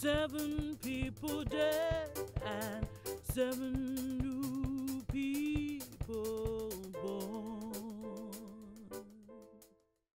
7 people dead and 7